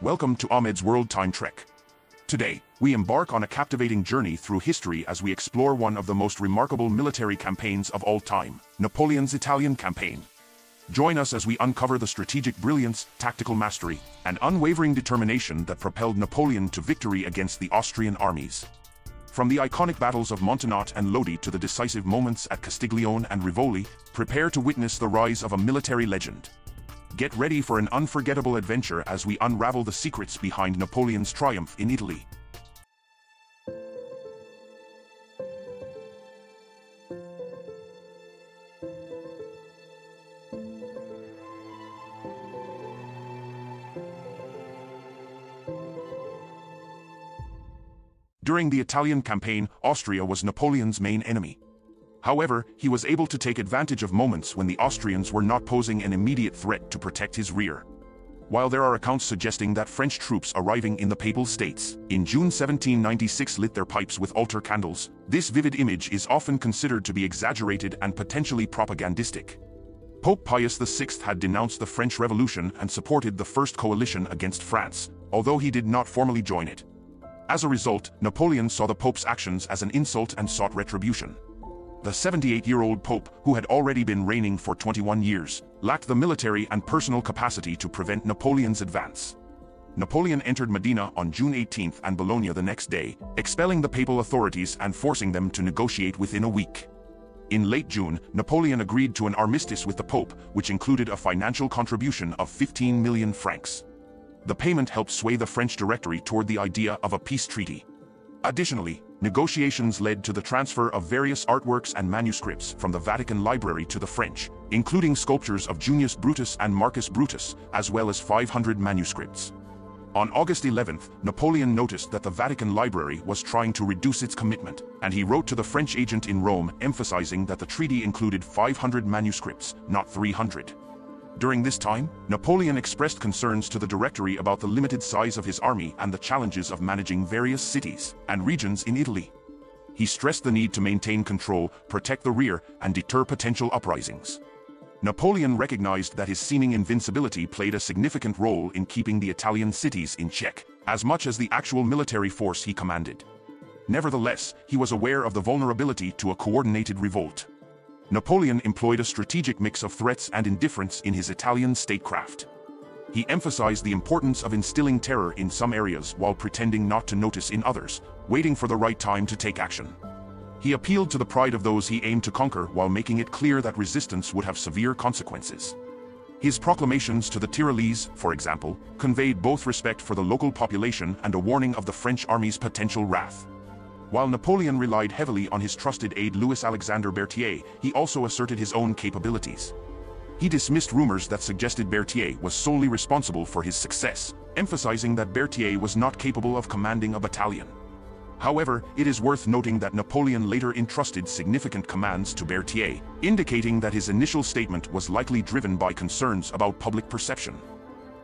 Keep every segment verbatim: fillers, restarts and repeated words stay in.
Welcome to Ahmed's World Time Trek. Today, we embark on a captivating journey through history as we explore one of the most remarkable military campaigns of all time, Napoleon's Italian campaign. Join us as we uncover the strategic brilliance, tactical mastery, and unwavering determination that propelled Napoleon to victory against the Austrian armies. From the iconic battles of Montenotte and Lodi to the decisive moments at Castiglione and Rivoli, prepare to witness the rise of a military legend. Get ready for an unforgettable adventure as we unravel the secrets behind Napoleon's triumph in Italy. During the Italian campaign, Austria was Napoleon's main enemy. However, he was able to take advantage of moments when the Austrians were not posing an immediate threat to protect his rear. While there are accounts suggesting that French troops arriving in the Papal States in June seventeen ninety-six lit their pipes with altar candles, this vivid image is often considered to be exaggerated and potentially propagandistic. Pope Pius the sixth had denounced the French Revolution and supported the First Coalition against France, although he did not formally join it. As a result, Napoleon saw the Pope's actions as an insult and sought retribution. The seventy-eight-year-old Pope, who had already been reigning for twenty-one years, lacked the military and personal capacity to prevent Napoleon's advance. Napoleon entered Medina on June eighteenth and Bologna the next day, expelling the papal authorities and forcing them to negotiate within a week. In late June, Napoleon agreed to an armistice with the Pope, which included a financial contribution of fifteen million francs. The payment helped sway the French Directory toward the idea of a peace treaty. Additionally, negotiations led to the transfer of various artworks and manuscripts from the Vatican Library to the French, including sculptures of Junius Brutus and Marcus Brutus, as well as five hundred manuscripts. On August eleventh, Napoleon noticed that the Vatican Library was trying to reduce its commitment, and he wrote to the French agent in Rome emphasizing that the treaty included five hundred manuscripts, not three hundred. During this time, Napoleon expressed concerns to the Directory about the limited size of his army and the challenges of managing various cities and regions in Italy. He stressed the need to maintain control, protect the rear, and deter potential uprisings. Napoleon recognized that his seeming invincibility played a significant role in keeping the Italian cities in check, as much as the actual military force he commanded. Nevertheless, he was aware of the vulnerability to a coordinated revolt. Napoleon employed a strategic mix of threats and indifference in his Italian statecraft. He emphasized the importance of instilling terror in some areas while pretending not to notice in others, waiting for the right time to take action. He appealed to the pride of those he aimed to conquer while making it clear that resistance would have severe consequences. His proclamations to the Tyrolese, for example, conveyed both respect for the local population and a warning of the French army's potential wrath. While Napoleon relied heavily on his trusted aide Louis-Alexandre Berthier, he also asserted his own capabilities. He dismissed rumors that suggested Berthier was solely responsible for his success, emphasizing that Berthier was not capable of commanding a battalion. However, it is worth noting that Napoleon later entrusted significant commands to Berthier, indicating that his initial statement was likely driven by concerns about public perception.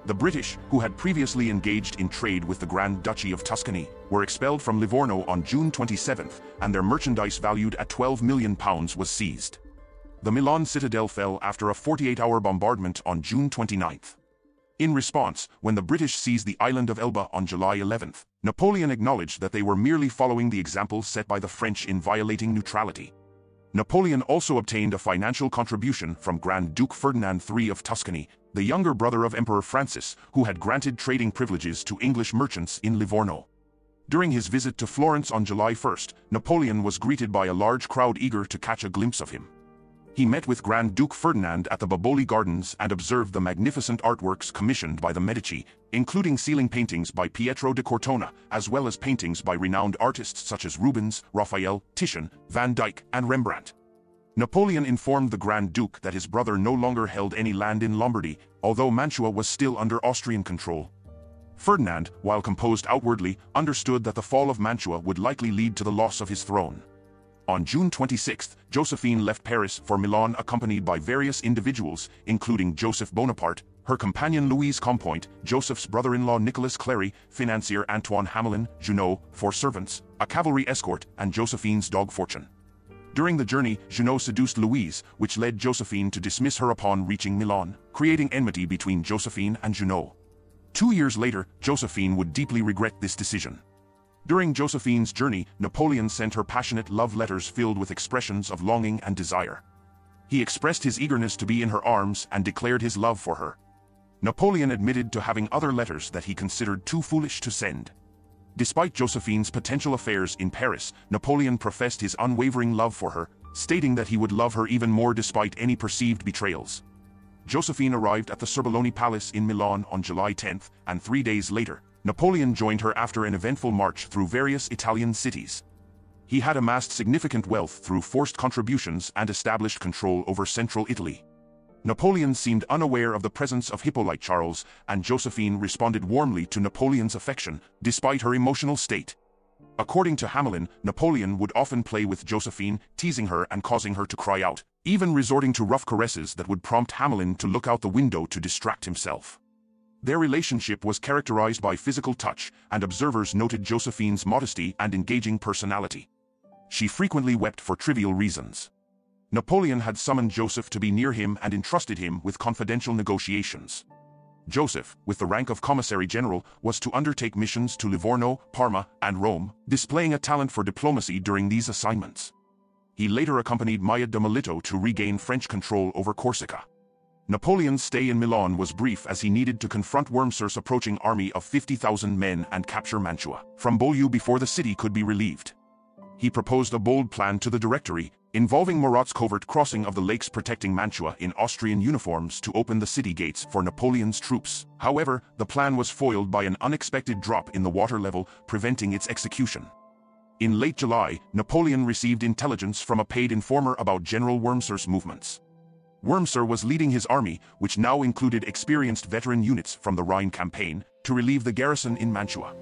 The British, who had previously engaged in trade with the Grand Duchy of Tuscany, were expelled from Livorno on June twenty-seventh, and their merchandise valued at twelve million pounds was seized. The Milan citadel fell after a forty-eight-hour bombardment on June twenty-ninth. In response, when the British seized the island of Elba on July eleventh, Napoleon acknowledged that they were merely following the example set by the French in violating neutrality. Napoleon also obtained a financial contribution from Grand Duke Ferdinand the third of Tuscany, the younger brother of Emperor Francis, who had granted trading privileges to English merchants in Livorno. During his visit to Florence on July first, Napoleon was greeted by a large crowd eager to catch a glimpse of him. He met with Grand Duke Ferdinand at the Boboli Gardens and observed the magnificent artworks commissioned by the Medici, including ceiling paintings by Pietro da Cortona, as well as paintings by renowned artists such as Rubens, Raphael, Titian, Van Dyck, and Rembrandt. Napoleon informed the Grand Duke that his brother no longer held any land in Lombardy, although Mantua was still under Austrian control. Ferdinand, while composed outwardly, understood that the fall of Mantua would likely lead to the loss of his throne. On June twenty-sixth, Josephine left Paris for Milan accompanied by various individuals, including Joseph Bonaparte, her companion Louise Compoint, Joseph's brother-in-law Nicholas Clary, financier Antoine Hamelin, Junot, four servants, a cavalry escort, and Josephine's dog Fortune. During the journey, Junot seduced Louise, which led Josephine to dismiss her upon reaching Milan, creating enmity between Josephine and Junot. Two years later, Josephine would deeply regret this decision. During Josephine's journey, Napoleon sent her passionate love letters filled with expressions of longing and desire. He expressed his eagerness to be in her arms and declared his love for her. Napoleon admitted to having other letters that he considered too foolish to send. Despite Josephine's potential affairs in Paris, Napoleon professed his unwavering love for her, stating that he would love her even more despite any perceived betrayals. Josephine arrived at the Sorbonne Palace in Milan on July tenth, and three days later, Napoleon joined her after an eventful march through various Italian cities. He had amassed significant wealth through forced contributions and established control over central Italy. Napoleon seemed unaware of the presence of Hippolyte Charles, and Josephine responded warmly to Napoleon's affection, despite her emotional state. According to Hamelin, Napoleon would often play with Josephine, teasing her and causing her to cry out, even resorting to rough caresses that would prompt Hamelin to look out the window to distract himself. Their relationship was characterized by physical touch, and observers noted Josephine's modesty and engaging personality. She frequently wept for trivial reasons. Napoleon had summoned Joseph to be near him and entrusted him with confidential negotiations. Joseph, with the rank of commissary general, was to undertake missions to Livorno, Parma, and Rome, displaying a talent for diplomacy during these assignments. He later accompanied Maillot de Melito to regain French control over Corsica. Napoleon's stay in Milan was brief as he needed to confront Wurmser's approaching army of fifty thousand men and capture Mantua from Beaulieu before the city could be relieved. He proposed a bold plan to the Directory, involving Murat's covert crossing of the lakes protecting Mantua in Austrian uniforms to open the city gates for Napoleon's troops. However, the plan was foiled by an unexpected drop in the water level, preventing its execution. In late July, Napoleon received intelligence from a paid informer about General Wurmser's movements. Wurmser was leading his army, which now included experienced veteran units from the Rhine campaign, to relieve the garrison in Mantua.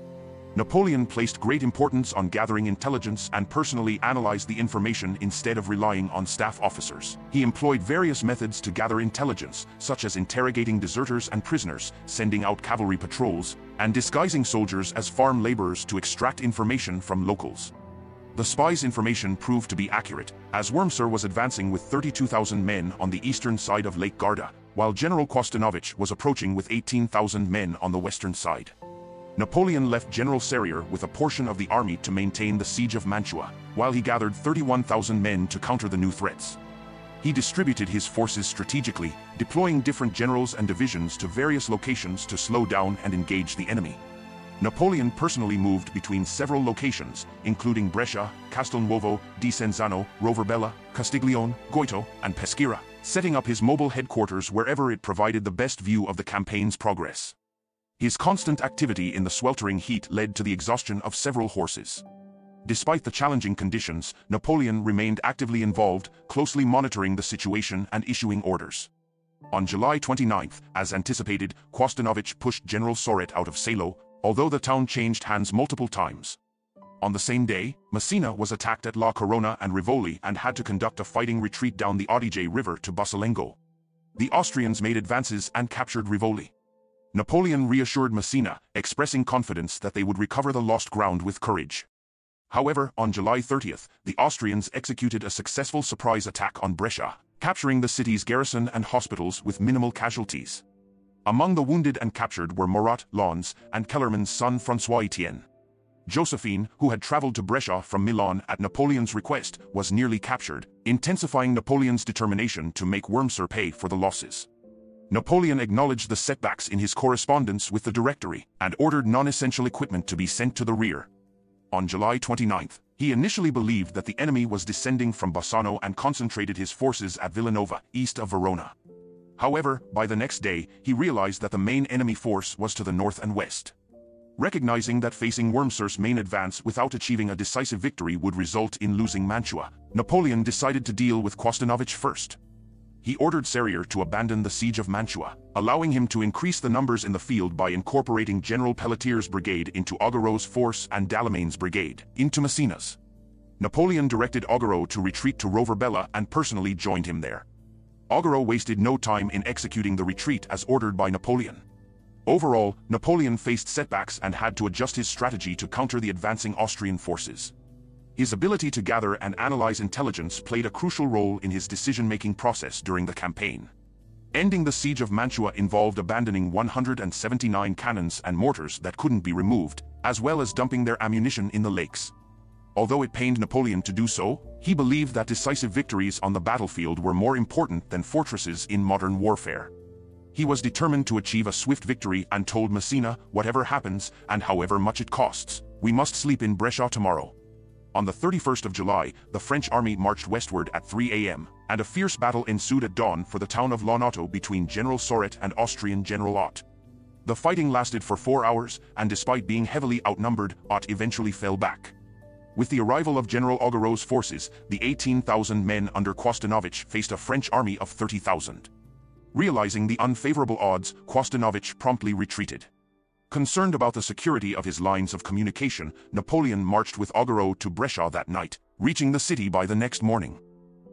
Napoleon placed great importance on gathering intelligence and personally analyzed the information instead of relying on staff officers. He employed various methods to gather intelligence, such as interrogating deserters and prisoners, sending out cavalry patrols, and disguising soldiers as farm laborers to extract information from locals. The spies' information proved to be accurate, as Wurmser was advancing with thirty-two thousand men on the eastern side of Lake Garda, while General Quosdanovich was approaching with eighteen thousand men on the western side. Napoleon left General Serrier with a portion of the army to maintain the siege of Mantua, while he gathered thirty-one thousand men to counter the new threats. He distributed his forces strategically, deploying different generals and divisions to various locations to slow down and engage the enemy. Napoleon personally moved between several locations, including Brescia, Castelnuovo di Senzano, Roverbella, Castiglione, Goito, and Peschiera, setting up his mobile headquarters wherever it provided the best view of the campaign's progress. His constant activity in the sweltering heat led to the exhaustion of several horses. Despite the challenging conditions, Napoleon remained actively involved, closely monitoring the situation and issuing orders. On July twenty-ninth, as anticipated, Quosdanovich pushed General Soret out of Salo, although the town changed hands multiple times. On the same day, Massena was attacked at La Corona and Rivoli and had to conduct a fighting retreat down the Adige River to Bussolengo. The Austrians made advances and captured Rivoli. Napoleon reassured Massena, expressing confidence that they would recover the lost ground with courage. However, on July thirtieth, the Austrians executed a successful surprise attack on Brescia, capturing the city's garrison and hospitals with minimal casualties. Among the wounded and captured were Murat, Lons, and Kellerman's son François-Etienne. Josephine, who had traveled to Brescia from Milan at Napoleon's request, was nearly captured, intensifying Napoleon's determination to make Wurmser pay for the losses. Napoleon acknowledged the setbacks in his correspondence with the Directory and ordered non-essential equipment to be sent to the rear. On July twenty-ninth, he initially believed that the enemy was descending from Bassano and concentrated his forces at Villanova, east of Verona. However, by the next day, he realized that the main enemy force was to the north and west. Recognizing that facing Wurmser's main advance without achieving a decisive victory would result in losing Mantua, Napoleon decided to deal with Quosdanovich first. He ordered Serrier to abandon the siege of Mantua, allowing him to increase the numbers in the field by incorporating General Pelletier's brigade into Augereau's force and Dallemaine's brigade into Massena's. Napoleon directed Augereau to retreat to Roverbella and personally joined him there. Augereau wasted no time in executing the retreat as ordered by Napoleon. Overall, Napoleon faced setbacks and had to adjust his strategy to counter the advancing Austrian forces. His ability to gather and analyze intelligence played a crucial role in his decision-making process during the campaign. Ending the siege of Mantua involved abandoning one hundred seventy-nine cannons and mortars that couldn't be removed, as well as dumping their ammunition in the lakes. Although it pained Napoleon to do so, he believed that decisive victories on the battlefield were more important than fortresses in modern warfare. He was determined to achieve a swift victory and told Massena, whatever happens, and however much it costs, we must sleep in Brescia tomorrow. On the thirty-first of July, the French army marched westward at three A M, and a fierce battle ensued at dawn for the town of Lonotto between General Sauret and Austrian General Ott. The fighting lasted for four hours, and despite being heavily outnumbered, Ott eventually fell back. With the arrival of General Augereau's forces, the eighteen thousand men under Quosdanovich faced a French army of thirty thousand. Realizing the unfavorable odds, Quosdanovich promptly retreated. Concerned about the security of his lines of communication, Napoleon marched with Augereau to Brescia that night, reaching the city by the next morning.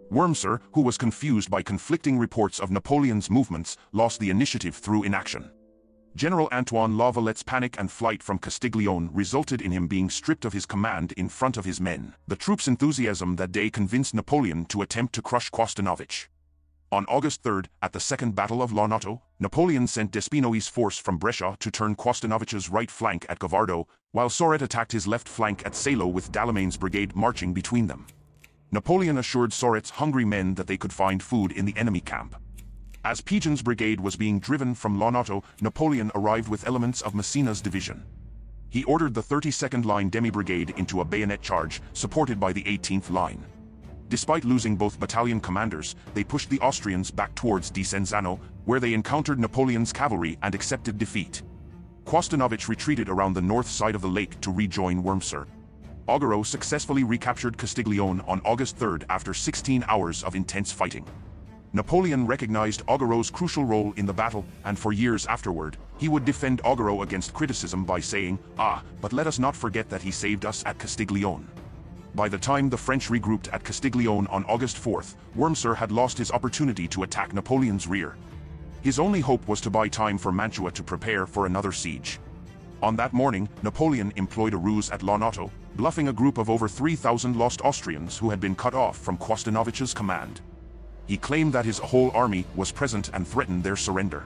Wurmser, who was confused by conflicting reports of Napoleon's movements, lost the initiative through inaction. General Antoine Lavale's panic and flight from Castiglione resulted in him being stripped of his command in front of his men. The troops' enthusiasm that day convinced Napoleon to attempt to crush Quosdanovich. On August third, at the Second Battle of Lonotto, Napoleon sent Despinoy's force from Brescia to turn Quosdanovich's right flank at Gavardo, while Sauret attacked his left flank at Salo with Dallamaine's brigade marching between them. Napoleon assured Sauret's hungry men that they could find food in the enemy camp. As Pigeon's brigade was being driven from Lonotto, Napoleon arrived with elements of Massena's division. He ordered the thirty-second Line demi-brigade into a bayonet charge, supported by the eighteenth Line. Despite losing both battalion commanders, they pushed the Austrians back towards Desenzano, where they encountered Napoleon's cavalry and accepted defeat. Quosdanovich retreated around the north side of the lake to rejoin Wurmser. Augereau successfully recaptured Castiglione on August third after sixteen hours of intense fighting. Napoleon recognized Augereau's crucial role in the battle, and for years afterward, he would defend Augereau against criticism by saying, "Ah, but let us not forget that he saved us at Castiglione." By the time the French regrouped at Castiglione on August fourth, Wurmser had lost his opportunity to attack Napoleon's rear. His only hope was to buy time for Mantua to prepare for another siege. On that morning, Napoleon employed a ruse at Lonotto, bluffing a group of over three thousand lost Austrians who had been cut off from Quosdanovich's command. He claimed that his whole army was present and threatened their surrender.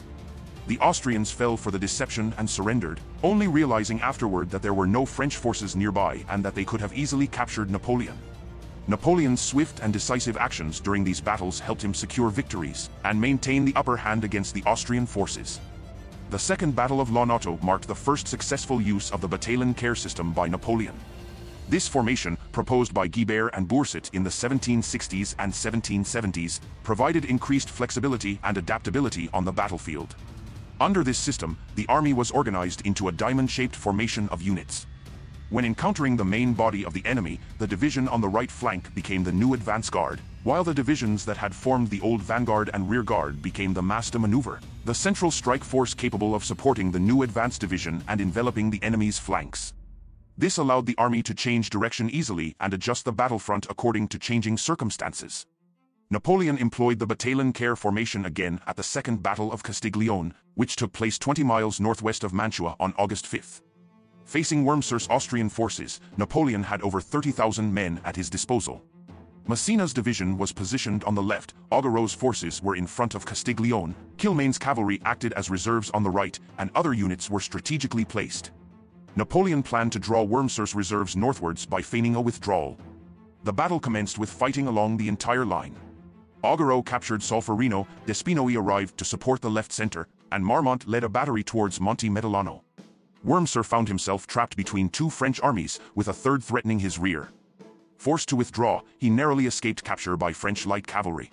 The Austrians fell for the deception and surrendered, only realizing afterward that there were no French forces nearby and that they could have easily captured Napoleon. Napoleon's swift and decisive actions during these battles helped him secure victories and maintain the upper hand against the Austrian forces. The Second Battle of Lonotto marked the first successful use of the battalion care system by Napoleon. This formation, proposed by Guibert and Bourset in the seventeen sixties and seventeen seventies, provided increased flexibility and adaptability on the battlefield. Under this system, the army was organized into a diamond-shaped formation of units. When encountering the main body of the enemy, the division on the right flank became the new advance guard, while the divisions that had formed the old vanguard and rear guard became the masse de maneuver, the central strike force capable of supporting the new advance division and enveloping the enemy's flanks. This allowed the army to change direction easily and adjust the battlefront according to changing circumstances. Napoleon employed the battalion care formation again at the Second Battle of Castiglione, which took place twenty miles northwest of Mantua on August fifth. Facing Wurmser's Austrian forces, Napoleon had over thirty thousand men at his disposal. Massena's division was positioned on the left, Augereau's forces were in front of Castiglione, Kilmain's cavalry acted as reserves on the right, and other units were strategically placed. Napoleon planned to draw Wurmser's reserves northwards by feigning a withdrawal. The battle commenced with fighting along the entire line. Augereau captured Solferino, Despinoy arrived to support the left center, and Marmont led a battery towards Monte Medulano. Wurmser found himself trapped between two French armies, with a third threatening his rear. Forced to withdraw, he narrowly escaped capture by French light cavalry.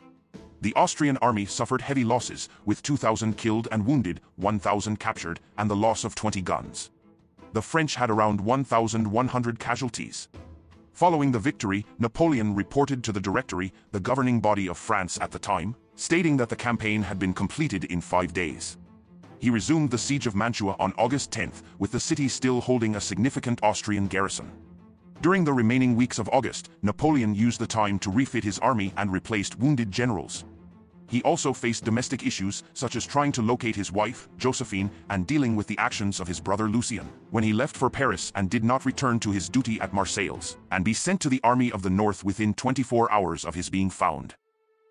The Austrian army suffered heavy losses, with two thousand killed and wounded, one thousand captured, and the loss of twenty guns. The French had around one thousand one hundred casualties. Following the victory, Napoleon reported to the Directory, the governing body of France at the time, stating that the campaign had been completed in five days. He resumed the siege of Mantua on August tenth, with the city still holding a significant Austrian garrison. During the remaining weeks of August, Napoleon used the time to refit his army and replaced wounded generals. He also faced domestic issues, such as trying to locate his wife, Josephine, and dealing with the actions of his brother Lucien, when he left for Paris and did not return to his duty at Marseilles, and be sent to the Army of the North within twenty-four hours of his being found.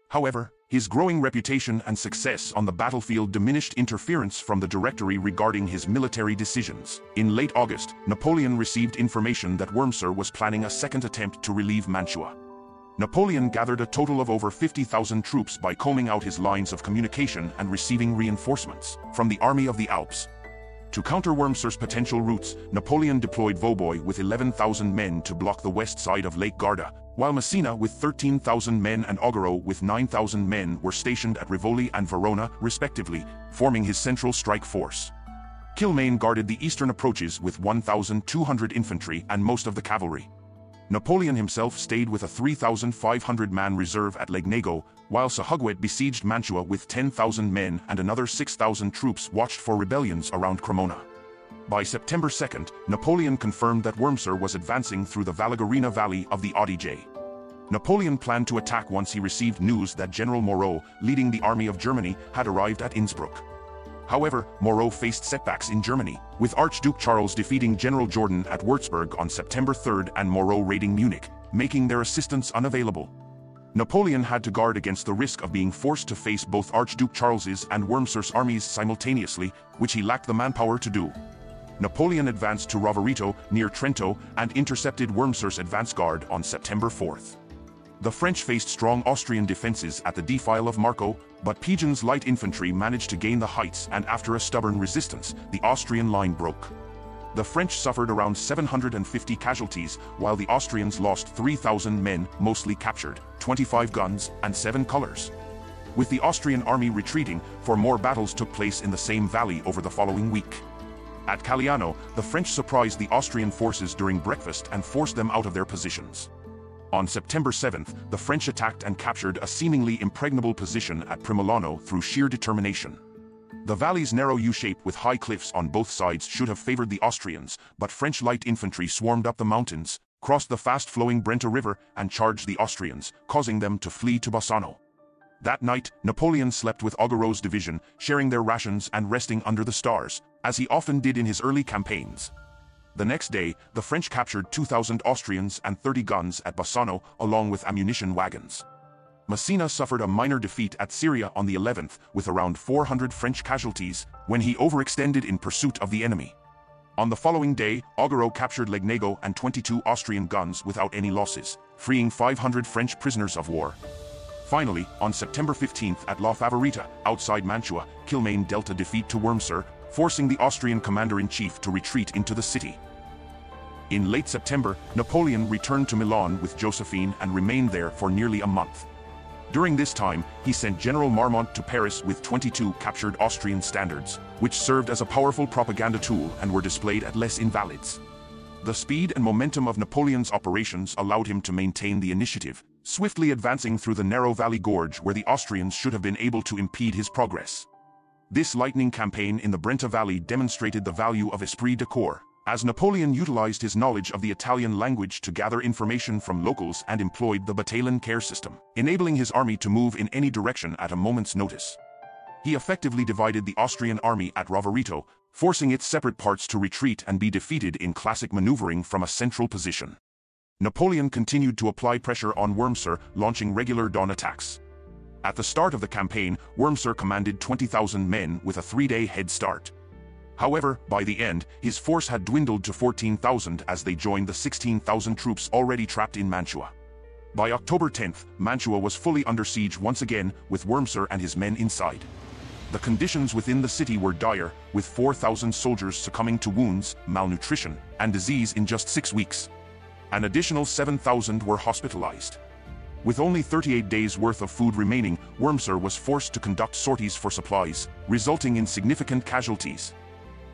However, His growing reputation and success on the battlefield diminished interference from the Directory regarding his military decisions. In late August, Napoleon received information that Wurmser was planning a second attempt to relieve Mantua. Napoleon gathered a total of over fifty thousand troops by combing out his lines of communication and receiving reinforcements from the Army of the Alps. To counter Wurmser's potential routes, Napoleon deployed Vaubois with eleven thousand men to block the west side of Lake Garda, while Massena with thirteen thousand men and Augereau with nine thousand men were stationed at Rivoli and Verona, respectively, forming his central strike force. Kilmaine guarded the eastern approaches with one thousand two hundred infantry and most of the cavalry. Napoleon himself stayed with a three thousand five hundred man reserve at Legnago, while Sahuguet besieged Mantua with ten thousand men and another six thousand troops watched for rebellions around Cremona. By September second, Napoleon confirmed that Wurmser was advancing through the Vallegarina Valley of the Adige. Napoleon planned to attack once he received news that General Moreau, leading the army of Germany, had arrived at Innsbruck. However, Moreau faced setbacks in Germany, with Archduke Charles defeating General Jordan at Würzburg on September third and Moreau raiding Munich, making their assistance unavailable. Napoleon had to guard against the risk of being forced to face both Archduke Charles's and Wurmser's armies simultaneously, which he lacked the manpower to do. Napoleon advanced to Rovereto, near Trento, and intercepted Wurmser's advance guard on September fourth. The French faced strong Austrian defenses at the defile of Marco, but Pigeon's light infantry managed to gain the heights and after a stubborn resistance, the Austrian line broke. The French suffered around seven hundred fifty casualties, while the Austrians lost three thousand men, mostly captured, twenty-five guns, and seven colors. With the Austrian army retreating, four more battles took place in the same valley over the following week. At Calliano, the French surprised the Austrian forces during breakfast and forced them out of their positions. On September seventh, the French attacked and captured a seemingly impregnable position at Primolano through sheer determination. The valley's narrow U-shape with high cliffs on both sides should have favored the Austrians, but French light infantry swarmed up the mountains, crossed the fast-flowing Brenta River, and charged the Austrians, causing them to flee to Bassano. That night, Napoleon slept with Augereau's division, sharing their rations and resting under the stars, as he often did in his early campaigns. The next day, the French captured two thousand Austrians and thirty guns at Bassano, along with ammunition wagons. Massena suffered a minor defeat at Syria on the eleventh, with around four hundred French casualties, when he overextended in pursuit of the enemy. On the following day, Augereau captured Legnago and twenty-two Austrian guns without any losses, freeing five hundred French prisoners of war. Finally, on September fifteenth at La Favorita, outside Mantua, Kilmaine dealt a defeat to Wurmser, forcing the Austrian commander-in-chief to retreat into the city. In late September, Napoleon returned to Milan with Josephine and remained there for nearly a month. During this time, he sent General Marmont to Paris with twenty-two captured Austrian standards, which served as a powerful propaganda tool and were displayed at Les Invalides. The speed and momentum of Napoleon's operations allowed him to maintain the initiative, swiftly advancing through the narrow valley gorge where the Austrians should have been able to impede his progress. This lightning campaign in the Brenta Valley demonstrated the value of esprit de corps, as Napoleon utilized his knowledge of the Italian language to gather information from locals and employed the battalion care system, enabling his army to move in any direction at a moment's notice. He effectively divided the Austrian army at Rovereto, forcing its separate parts to retreat and be defeated in classic maneuvering from a central position. Napoleon continued to apply pressure on Wurmser, launching regular dawn attacks. At the start of the campaign, Wurmser commanded twenty thousand men with a three-day head start. However, by the end, his force had dwindled to fourteen thousand as they joined the sixteen thousand troops already trapped in Mantua. By October tenth, Mantua was fully under siege once again, with Wurmser and his men inside. The conditions within the city were dire, with four thousand soldiers succumbing to wounds, malnutrition, and disease in just six weeks. An additional seven thousand were hospitalized. With only thirty-eight days' worth of food remaining, Wurmser was forced to conduct sorties for supplies, resulting in significant casualties.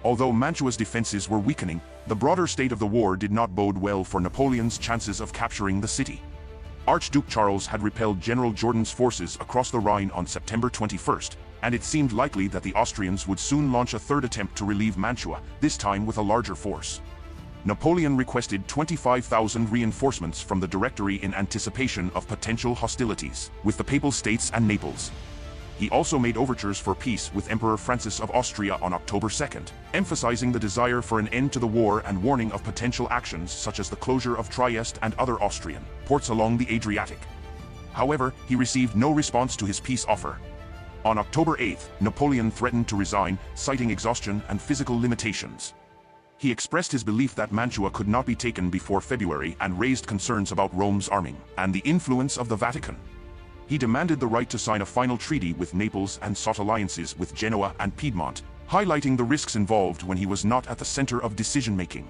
Although Mantua's defenses were weakening, the broader state of the war did not bode well for Napoleon's chances of capturing the city. Archduke Charles had repelled General Jordan's forces across the Rhine on September twenty-first, and it seemed likely that the Austrians would soon launch a third attempt to relieve Mantua, this time with a larger force. Napoleon requested twenty-five thousand reinforcements from the Directory in anticipation of potential hostilities with the Papal States and Naples. He also made overtures for peace with Emperor Francis of Austria on October second, emphasizing the desire for an end to the war and warning of potential actions such as the closure of Trieste and other Austrian ports along the Adriatic. However, he received no response to his peace offer. On October eighth, Napoleon threatened to resign, citing exhaustion and physical limitations. He expressed his belief that Mantua could not be taken before February and raised concerns about Rome's arming and the influence of the Vatican. He demanded the right to sign a final treaty with Naples and sought alliances with Genoa and Piedmont, highlighting the risks involved when he was not at the center of decision-making.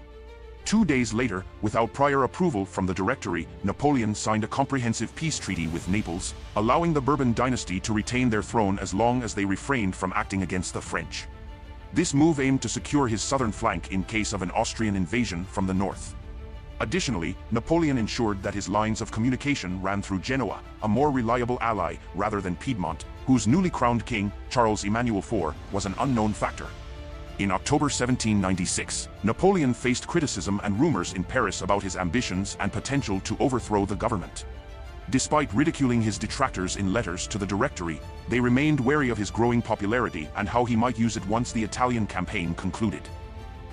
Two days later, without prior approval from the Directory, Napoleon signed a comprehensive peace treaty with Naples, allowing the Bourbon dynasty to retain their throne as long as they refrained from acting against the French. This move aimed to secure his southern flank in case of an Austrian invasion from the north. Additionally, Napoleon ensured that his lines of communication ran through Genoa, a more reliable ally, rather than Piedmont, whose newly crowned king, Charles Emmanuel the fourth, was an unknown factor. In October seventeen ninety-six, Napoleon faced criticism and rumors in Paris about his ambitions and potential to overthrow the government. Despite ridiculing his detractors in letters to the Directory, they remained wary of his growing popularity and how he might use it once the Italian campaign concluded.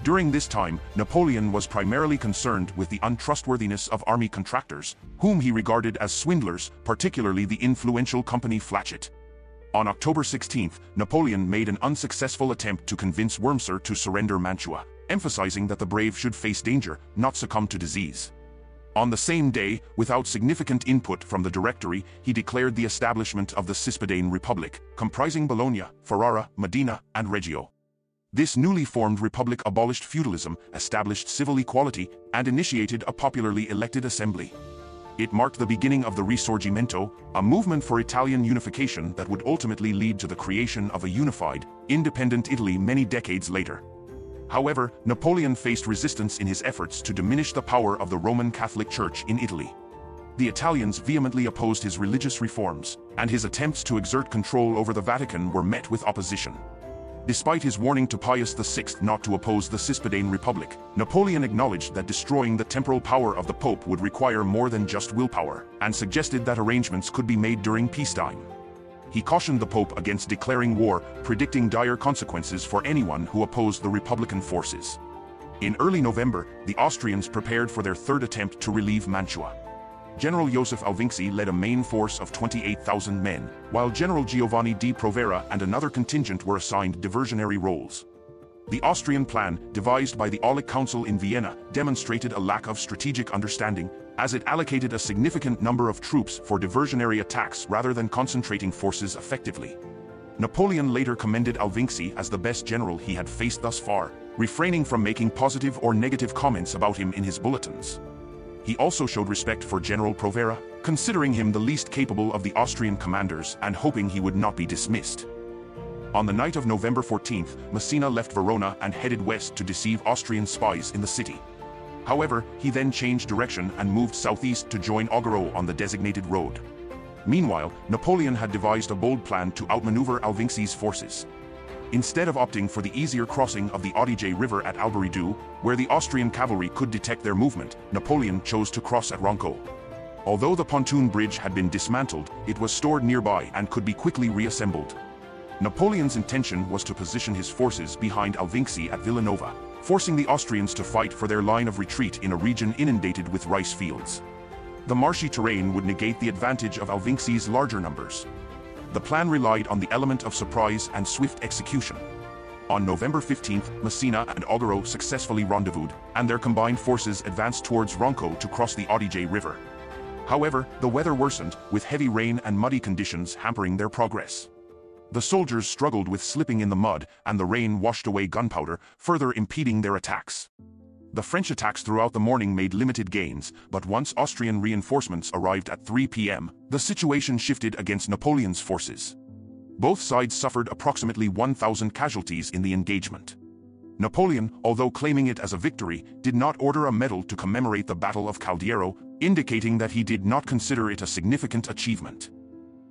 During this time, Napoleon was primarily concerned with the untrustworthiness of army contractors, whom he regarded as swindlers, particularly the influential company Flachet. On October sixteenth, Napoleon made an unsuccessful attempt to convince Wurmser to surrender Mantua, emphasizing that the brave should face danger, not succumb to disease. On the same day, without significant input from the Directory, he declared the establishment of the Cispodane Republic, comprising Bologna, Ferrara, Modena, and Reggio. This newly formed republic abolished feudalism, established civil equality, and initiated a popularly elected assembly. It marked the beginning of the Risorgimento, a movement for Italian unification that would ultimately lead to the creation of a unified, independent Italy many decades later. However, Napoleon faced resistance in his efforts to diminish the power of the Roman Catholic Church in Italy. The Italians vehemently opposed his religious reforms, and his attempts to exert control over the Vatican were met with opposition. Despite his warning to Pius the sixth not to oppose the Cispodane Republic, Napoleon acknowledged that destroying the temporal power of the Pope would require more than just willpower, and suggested that arrangements could be made during peacetime. He cautioned the Pope against declaring war, predicting dire consequences for anyone who opposed the Republican forces. In early November, the Austrians prepared for their third attempt to relieve Mantua. General Joseph Alvinczi led a main force of twenty-eight thousand men, while General Giovanni di Provera and another contingent were assigned diversionary roles. The Austrian plan, devised by the Aulic Council in Vienna, demonstrated a lack of strategic understanding, as it allocated a significant number of troops for diversionary attacks rather than concentrating forces effectively. Napoleon later commended Alvinczi as the best general he had faced thus far, refraining from making positive or negative comments about him in his bulletins. He also showed respect for General Provera, considering him the least capable of the Austrian commanders and hoping he would not be dismissed. On the night of November fourteenth, Massena left Verona and headed west to deceive Austrian spies in the city. However, he then changed direction and moved southeast to join Augereau on the designated road. Meanwhile, Napoleon had devised a bold plan to outmaneuver Alvinczi's forces. Instead of opting for the easier crossing of the Adige River at Alberidu, where the Austrian cavalry could detect their movement, Napoleon chose to cross at Ronco. Although the pontoon bridge had been dismantled, it was stored nearby and could be quickly reassembled. Napoleon's intention was to position his forces behind Alvinczi at Villanova, forcing the Austrians to fight for their line of retreat in a region inundated with rice fields. The marshy terrain would negate the advantage of Alvinczi's larger numbers. The plan relied on the element of surprise and swift execution. On November fifteenth, Massena and Augereau successfully rendezvoused, and their combined forces advanced towards Ronco to cross the Adige River. However, the weather worsened, with heavy rain and muddy conditions hampering their progress. The soldiers struggled with slipping in the mud, and the rain washed away gunpowder, further impeding their attacks. The French attacks throughout the morning made limited gains, but once Austrian reinforcements arrived at three p m, the situation shifted against Napoleon's forces. Both sides suffered approximately one thousand casualties in the engagement. Napoleon, although claiming it as a victory, did not order a medal to commemorate the Battle of Caldiero, indicating that he did not consider it a significant achievement.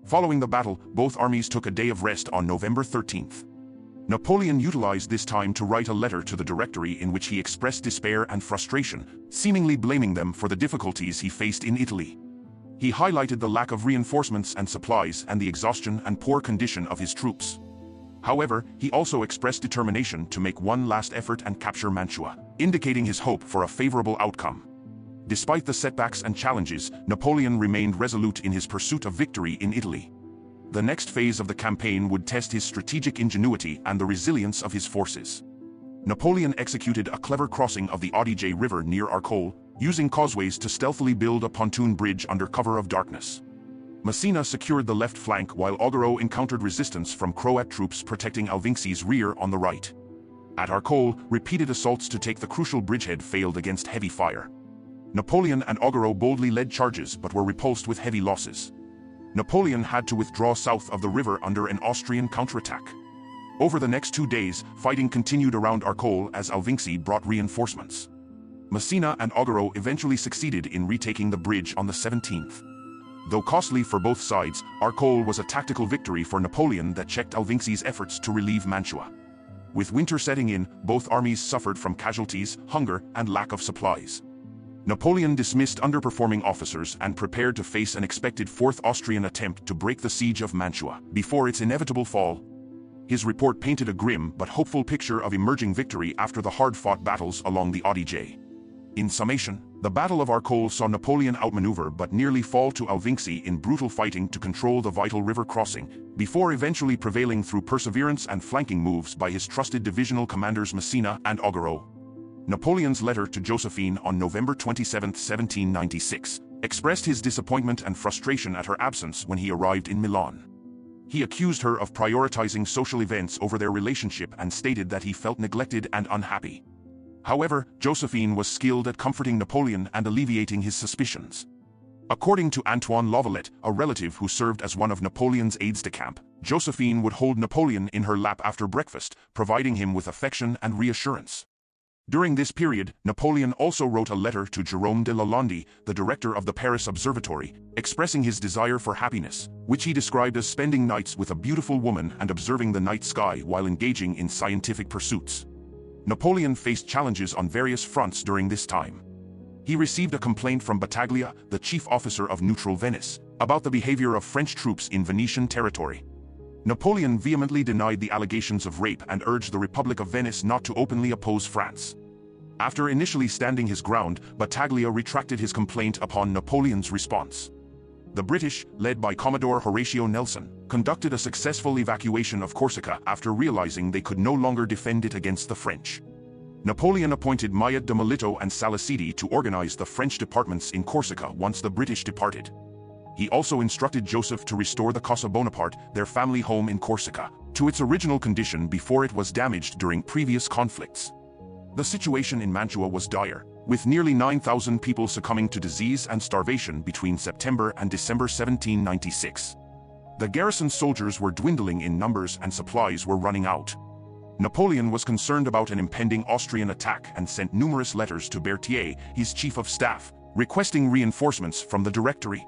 Following the battle, both armies took a day of rest on November thirteenth. Napoleon utilized this time to write a letter to the Directory in which he expressed despair and frustration, seemingly blaming them for the difficulties he faced in Italy. He highlighted the lack of reinforcements and supplies and the exhaustion and poor condition of his troops. However, he also expressed determination to make one last effort and capture Mantua, indicating his hope for a favorable outcome. Despite the setbacks and challenges, Napoleon remained resolute in his pursuit of victory in Italy. The next phase of the campaign would test his strategic ingenuity and the resilience of his forces. Napoleon executed a clever crossing of the Adige River near Arcole, using causeways to stealthily build a pontoon bridge under cover of darkness. Massena secured the left flank while Augereau encountered resistance from Croat troops protecting Alvinczi's rear on the right. At Arcole, repeated assaults to take the crucial bridgehead failed against heavy fire. Napoleon and Augereau boldly led charges but were repulsed with heavy losses. Napoleon had to withdraw south of the river under an Austrian counterattack. Over the next two days, fighting continued around Arcole as Alvinczi brought reinforcements. Massena and Augereau eventually succeeded in retaking the bridge on the seventeenth. Though costly for both sides, Arcole was a tactical victory for Napoleon that checked Alvinczi's efforts to relieve Mantua. With winter setting in, both armies suffered from casualties, hunger, and lack of supplies. Napoleon dismissed underperforming officers and prepared to face an expected fourth Austrian attempt to break the siege of Mantua before its inevitable fall. His report painted a grim but hopeful picture of emerging victory after the hard-fought battles along the Adige. In summation, the Battle of Arcole saw Napoleon outmaneuver but nearly fall to Alvinczi in brutal fighting to control the vital river crossing, before eventually prevailing through perseverance and flanking moves by his trusted divisional commanders Massena and Augereau. Napoleon's letter to Josephine on November twenty-seventh, seventeen ninety-six, expressed his disappointment and frustration at her absence when he arrived in Milan. He accused her of prioritizing social events over their relationship and stated that he felt neglected and unhappy. However, Josephine was skilled at comforting Napoleon and alleviating his suspicions. According to Antoine Lavalette, a relative who served as one of Napoleon's aides-de-camp, Josephine would hold Napoleon in her lap after breakfast, providing him with affection and reassurance. During this period, Napoleon also wrote a letter to Jérôme de Lalande, the director of the Paris Observatory, expressing his desire for happiness, which he described as spending nights with a beautiful woman and observing the night sky while engaging in scientific pursuits. Napoleon faced challenges on various fronts during this time. He received a complaint from Battaglia, the chief officer of neutral Venice, about the behavior of French troops in Venetian territory. Napoleon vehemently denied the allegations of rape and urged the Republic of Venice not to openly oppose France. After initially standing his ground, Battaglia retracted his complaint upon Napoleon's response. The British, led by Commodore Horatio Nelson, conducted a successful evacuation of Corsica after realizing they could no longer defend it against the French. Napoleon appointed Maillet de Melito and Salicidi to organize the French departments in Corsica once the British departed. He also instructed Joseph to restore the Casa Bonaparte, their family home in Corsica, to its original condition before it was damaged during previous conflicts. The situation in Mantua was dire, with nearly nine thousand people succumbing to disease and starvation between September and December seventeen ninety-six. The garrison soldiers were dwindling in numbers and supplies were running out. Napoleon was concerned about an impending Austrian attack and sent numerous letters to Berthier, his chief of staff, requesting reinforcements from the Directory.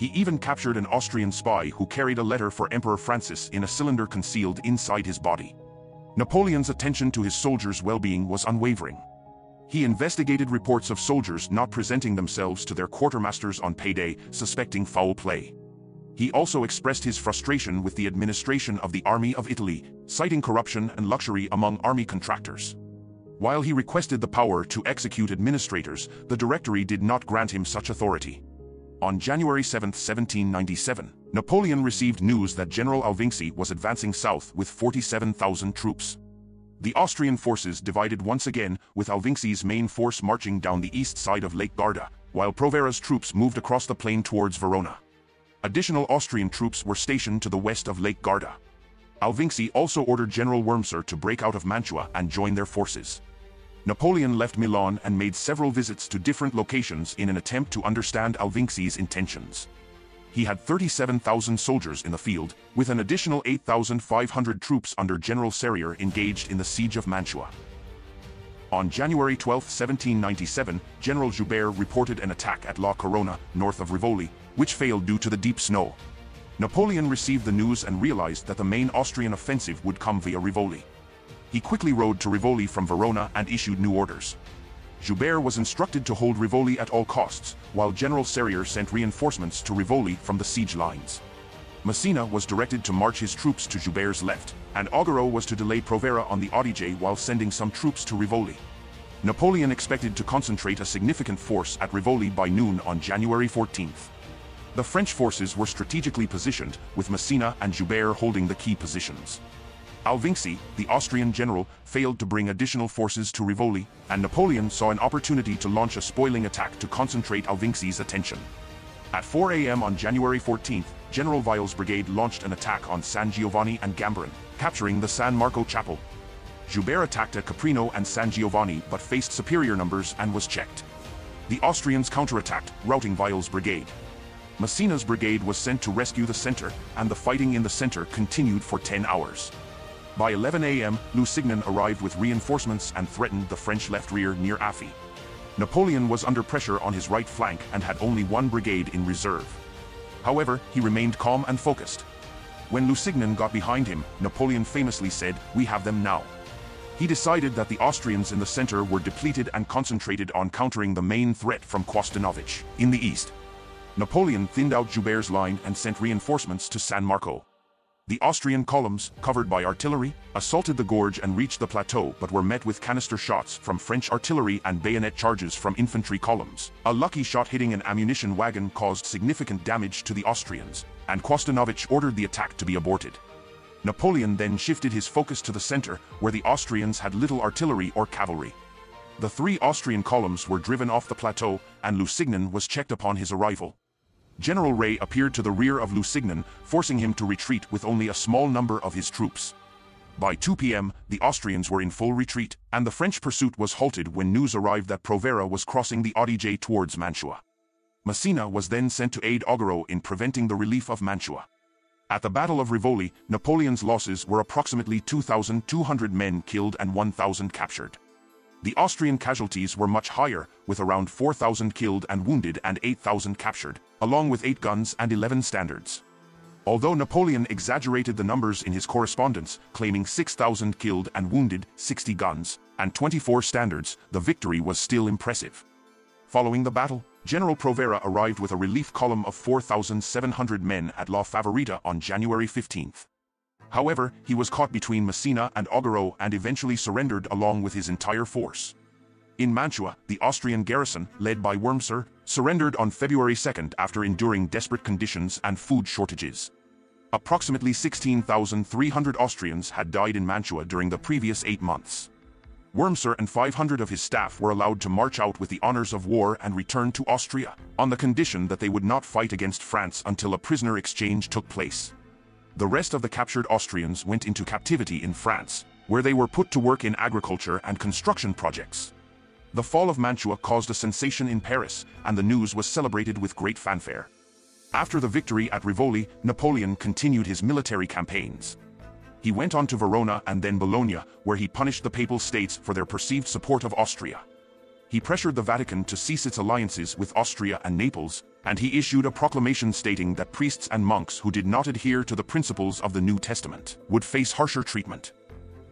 He even captured an Austrian spy who carried a letter for Emperor Francis in a cylinder concealed inside his body. Napoleon's attention to his soldiers' well-being was unwavering. He investigated reports of soldiers not presenting themselves to their quartermasters on payday, suspecting foul play. He also expressed his frustration with the administration of the Army of Italy, citing corruption and luxury among army contractors. While he requested the power to execute administrators, the Directory did not grant him such authority. On January seventh, seventeen ninety-seven, Napoleon received news that General Alvinczi was advancing south with forty-seven thousand troops. The Austrian forces divided once again, with Alvinczi's main force marching down the east side of Lake Garda, while Provera's troops moved across the plain towards Verona. Additional Austrian troops were stationed to the west of Lake Garda. Alvinczi also ordered General Wurmser to break out of Mantua and join their forces. Napoleon left Milan and made several visits to different locations in an attempt to understand Alvinczi's intentions. He had thirty-seven thousand soldiers in the field, with an additional eight thousand five hundred troops under General Serrier engaged in the siege of Mantua. On January twelfth, seventeen ninety-seven, General Joubert reported an attack at La Corona, north of Rivoli, which failed due to the deep snow. Napoleon received the news and realized that the main Austrian offensive would come via Rivoli. He quickly rode to Rivoli from Verona and issued new orders. Joubert was instructed to hold Rivoli at all costs, while General Serrier sent reinforcements to Rivoli from the siege lines. Massena was directed to march his troops to Joubert's left, and Augereau was to delay Provera on the Adige while sending some troops to Rivoli. Napoleon expected to concentrate a significant force at Rivoli by noon on January fourteenth. The French forces were strategically positioned, with Massena and Joubert holding the key positions. Alvinczi, the Austrian general, failed to bring additional forces to Rivoli, and Napoleon saw an opportunity to launch a spoiling attack to concentrate Alvinczi's attention. At four A M on January fourteenth, General Vile's brigade launched an attack on San Giovanni and Gambaran, capturing the San Marco Chapel. Joubert attacked at Caprino and San Giovanni but faced superior numbers and was checked. The Austrians counterattacked, routing Vile's brigade. Massena's brigade was sent to rescue the center, and the fighting in the center continued for ten hours. By eleven A M, Lusignan arrived with reinforcements and threatened the French left rear near Affy. Napoleon was under pressure on his right flank and had only one brigade in reserve. However, he remained calm and focused. When Lusignan got behind him, Napoleon famously said, "We have them now." He decided that the Austrians in the center were depleted and concentrated on countering the main threat from Quosdanovich in the east. Napoleon thinned out Joubert's line and sent reinforcements to San Marco. The Austrian columns, covered by artillery, assaulted the gorge and reached the plateau but were met with canister shots from French artillery and bayonet charges from infantry columns. A lucky shot hitting an ammunition wagon caused significant damage to the Austrians, and Quosdanovich ordered the attack to be aborted. Napoleon then shifted his focus to the center, where the Austrians had little artillery or cavalry. The three Austrian columns were driven off the plateau, and Lusignan was checked upon his arrival. General Ray appeared to the rear of Lusignan, forcing him to retreat with only a small number of his troops. By two P M, the Austrians were in full retreat, and the French pursuit was halted when news arrived that Provera was crossing the Adige towards Mantua. Massena was then sent to aid Augereau in preventing the relief of Mantua. At the Battle of Rivoli, Napoleon's losses were approximately two thousand two hundred men killed and one thousand captured. The Austrian casualties were much higher, with around four thousand killed and wounded and eight thousand captured, along with eight guns and eleven standards. Although Napoleon exaggerated the numbers in his correspondence, claiming six thousand killed and wounded, sixty guns, and twenty-four standards, the victory was still impressive. Following the battle, General Provera arrived with a relief column of four thousand seven hundred men at La Favorita on January fifteenth. However, he was caught between Massena and Augereau and eventually surrendered along with his entire force. In Mantua, the Austrian garrison, led by Wurmser, surrendered on February second after enduring desperate conditions and food shortages. Approximately sixteen thousand three hundred Austrians had died in Mantua during the previous eight months. Wurmser and five hundred of his staff were allowed to march out with the honors of war and return to Austria, on the condition that they would not fight against France until a prisoner exchange took place. The rest of the captured Austrians went into captivity in France, where they were put to work in agriculture and construction projects. The fall of Mantua caused a sensation in Paris, and the news was celebrated with great fanfare. After the victory at Rivoli, Napoleon continued his military campaigns. He went on to Verona and then Bologna, where he punished the Papal States for their perceived support of Austria. He pressured the Vatican to cease its alliances with Austria and Naples, and he issued a proclamation stating that priests and monks who did not adhere to the principles of the New Testament would face harsher treatment.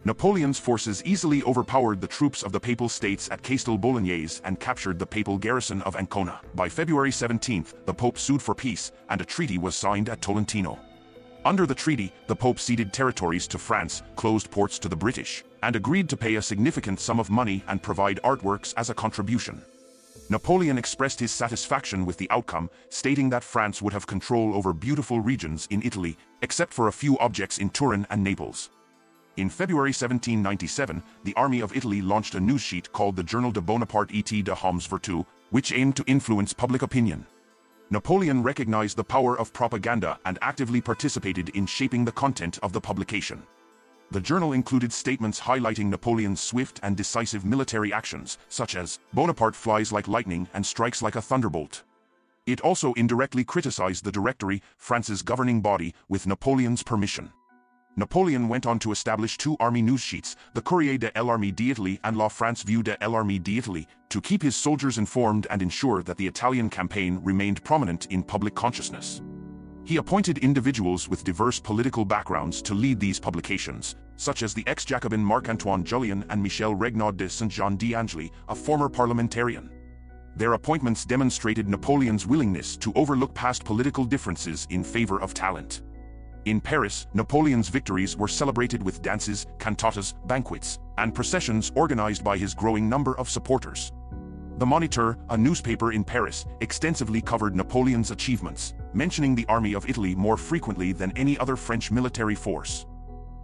Napoleon's forces easily overpowered the troops of the Papal States at Castel Bolognese and captured the papal garrison of Ancona. By February seventeenth, the Pope sued for peace, and a treaty was signed at Tolentino. Under the treaty, the Pope ceded territories to France, closed ports to the British, and agreed to pay a significant sum of money and provide artworks as a contribution. Napoleon expressed his satisfaction with the outcome, stating that France would have control over beautiful regions in Italy, except for a few objects in Turin and Naples. In February seventeen ninety-seven, the Army of Italy launched a news sheet called the Journal de Bonaparte et de Hommes Vertus, which aimed to influence public opinion. Napoleon recognized the power of propaganda and actively participated in shaping the content of the publication. The journal included statements highlighting Napoleon's swift and decisive military actions, such as, "Bonaparte flies like lightning and strikes like a thunderbolt." It also indirectly criticized the Directory, France's governing body, with Napoleon's permission. Napoleon went on to establish two army news sheets, the Corriere dell'Armée d'Italie and La France Vue dell'Armée d'Italie, to keep his soldiers informed and ensure that the Italian campaign remained prominent in public consciousness. He appointed individuals with diverse political backgrounds to lead these publications, such as the ex-Jacobin Marc-Antoine Jullien and Michel Regnault de Saint-Jean d'Angely, a former parliamentarian. Their appointments demonstrated Napoleon's willingness to overlook past political differences in favor of talent. In Paris, Napoleon's victories were celebrated with dances, cantatas, banquets, and processions organized by his growing number of supporters. The Moniteur, a newspaper in Paris, extensively covered Napoleon's achievements, mentioning the army of Italy more frequently than any other French military force.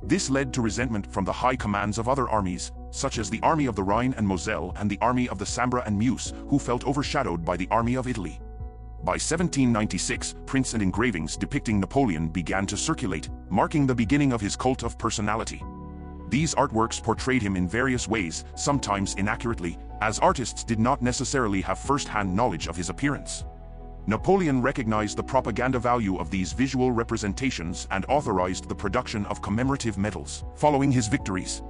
This led to resentment from the high commands of other armies, such as the Army of the Rhine and Moselle and the Army of the Sambre and Meuse, who felt overshadowed by the Army of Italy. By seventeen ninety-six, prints and engravings depicting Napoleon began to circulate, marking the beginning of his cult of personality. These artworks portrayed him in various ways, sometimes inaccurately, as artists did not necessarily have first-hand knowledge of his appearance. Napoleon recognized the propaganda value of these visual representations and authorized the production of commemorative medals following his victories.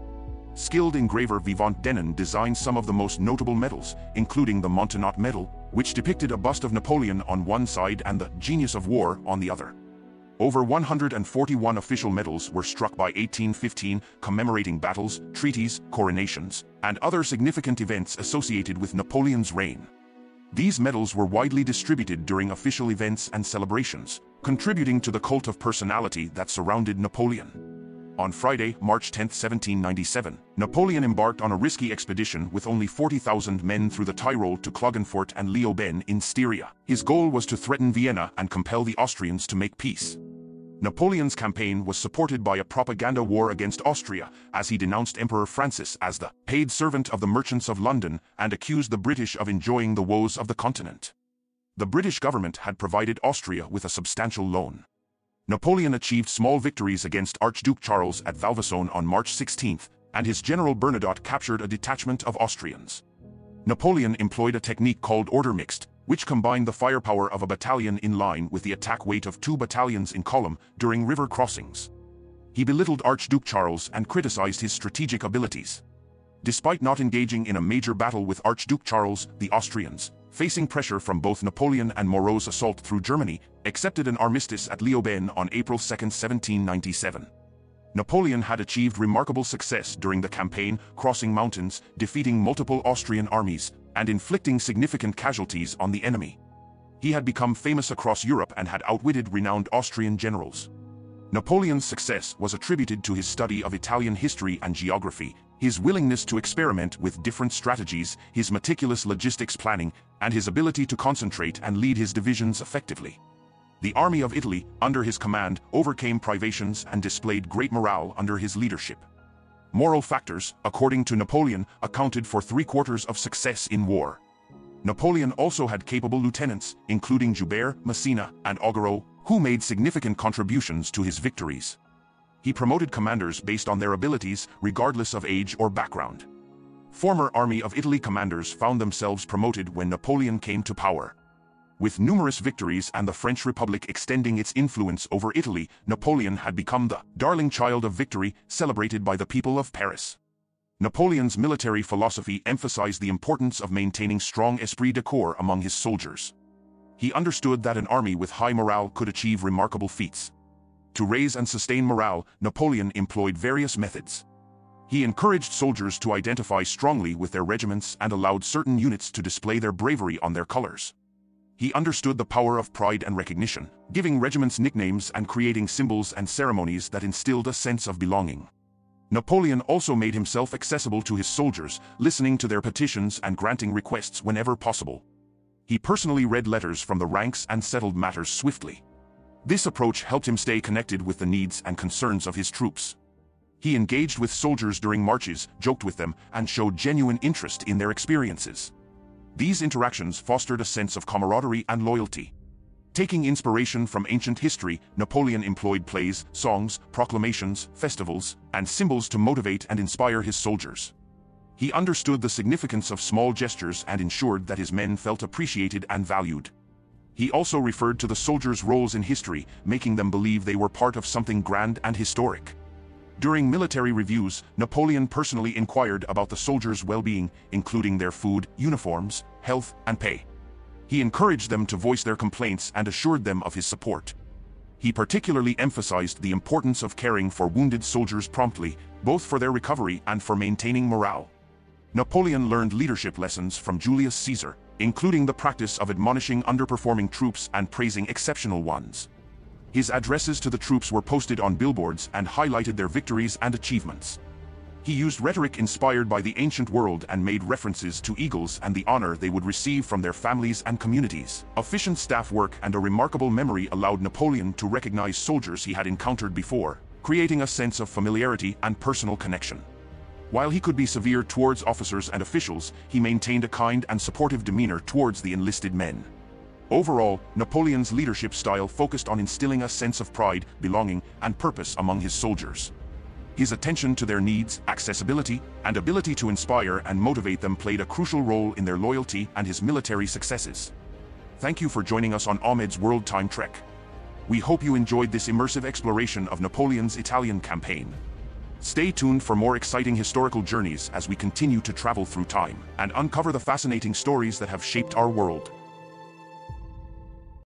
Skilled engraver Vivant Denon designed some of the most notable medals, including the Montenotte medal, which depicted a bust of Napoleon on one side and the Genius of War on the other. Over one hundred forty-one official medals were struck by eighteen fifteen, commemorating battles, treaties, coronations, and other significant events associated with Napoleon's reign. These medals were widely distributed during official events and celebrations, contributing to the cult of personality that surrounded Napoleon. On Friday, March tenth, seventeen ninety-seven, Napoleon embarked on a risky expedition with only forty thousand men through the Tyrol to Klagenfurt and Leoben in Styria. His goal was to threaten Vienna and compel the Austrians to make peace. Napoleon's campaign was supported by a propaganda war against Austria, as he denounced Emperor Francis as the paid servant of the merchants of London and accused the British of enjoying the woes of the continent. The British government had provided Austria with a substantial loan. Napoleon achieved small victories against Archduke Charles at Valvasone on March sixteenth, and his general Bernadotte captured a detachment of Austrians. Napoleon employed a technique called order mixed, which combined the firepower of a battalion in line with the attack weight of two battalions in column during river crossings. He belittled Archduke Charles and criticized his strategic abilities. Despite not engaging in a major battle with Archduke Charles, the Austrians, facing pressure from both Napoleon and Moreau's assault through Germany, accepted an armistice at Leoben on April second, seventeen ninety-seven. Napoleon had achieved remarkable success during the campaign, crossing mountains, defeating multiple Austrian armies, and inflicting significant casualties on the enemy. He had become famous across Europe and had outwitted renowned Austrian generals. Napoleon's success was attributed to his study of Italian history and geography, his willingness to experiment with different strategies, his meticulous logistics planning, and his ability to concentrate and lead his divisions effectively. The Army of Italy, under his command, overcame privations and displayed great morale under his leadership. Moral factors, according to Napoleon, accounted for three-quarters of success in war. Napoleon also had capable lieutenants, including Joubert, Massena, and Augereau, who made significant contributions to his victories. He promoted commanders based on their abilities, regardless of age or background. Former Army of Italy commanders found themselves promoted when Napoleon came to power. With numerous victories and the French Republic extending its influence over Italy, Napoleon had become the darling child of victory, celebrated by the people of Paris. Napoleon's military philosophy emphasized the importance of maintaining strong esprit de corps among his soldiers. He understood that an army with high morale could achieve remarkable feats. To raise and sustain morale, Napoleon employed various methods. He encouraged soldiers to identify strongly with their regiments and allowed certain units to display their bravery on their colors. He understood the power of pride and recognition, giving regiments nicknames and creating symbols and ceremonies that instilled a sense of belonging. Napoleon also made himself accessible to his soldiers, listening to their petitions and granting requests whenever possible. He personally read letters from the ranks and settled matters swiftly. This approach helped him stay connected with the needs and concerns of his troops. He engaged with soldiers during marches, joked with them, and showed genuine interest in their experiences. These interactions fostered a sense of camaraderie and loyalty. Taking inspiration from ancient history, Napoleon employed plays, songs, proclamations, festivals, and symbols to motivate and inspire his soldiers. He understood the significance of small gestures and ensured that his men felt appreciated and valued. He also referred to the soldiers' roles in history, making them believe they were part of something grand and historic. During military reviews, Napoleon personally inquired about the soldiers' well-being, including their food, uniforms, health, and pay. He encouraged them to voice their complaints and assured them of his support. He particularly emphasized the importance of caring for wounded soldiers promptly, both for their recovery and for maintaining morale. Napoleon learned leadership lessons from Julius Caesar, including the practice of admonishing underperforming troops and praising exceptional ones. His addresses to the troops were posted on billboards and highlighted their victories and achievements. He used rhetoric inspired by the ancient world and made references to eagles and the honor they would receive from their families and communities. Efficient staff work and a remarkable memory allowed Napoleon to recognize soldiers he had encountered before, creating a sense of familiarity and personal connection. While he could be severe towards officers and officials, he maintained a kind and supportive demeanor towards the enlisted men. Overall, Napoleon's leadership style focused on instilling a sense of pride, belonging, and purpose among his soldiers. His attention to their needs, accessibility, and ability to inspire and motivate them played a crucial role in their loyalty and his military successes. Thank you for joining us on Ahmed's World Time Trek. We hope you enjoyed this immersive exploration of Napoleon's Italian campaign. Stay tuned for more exciting historical journeys as we continue to travel through time and uncover the fascinating stories that have shaped our world.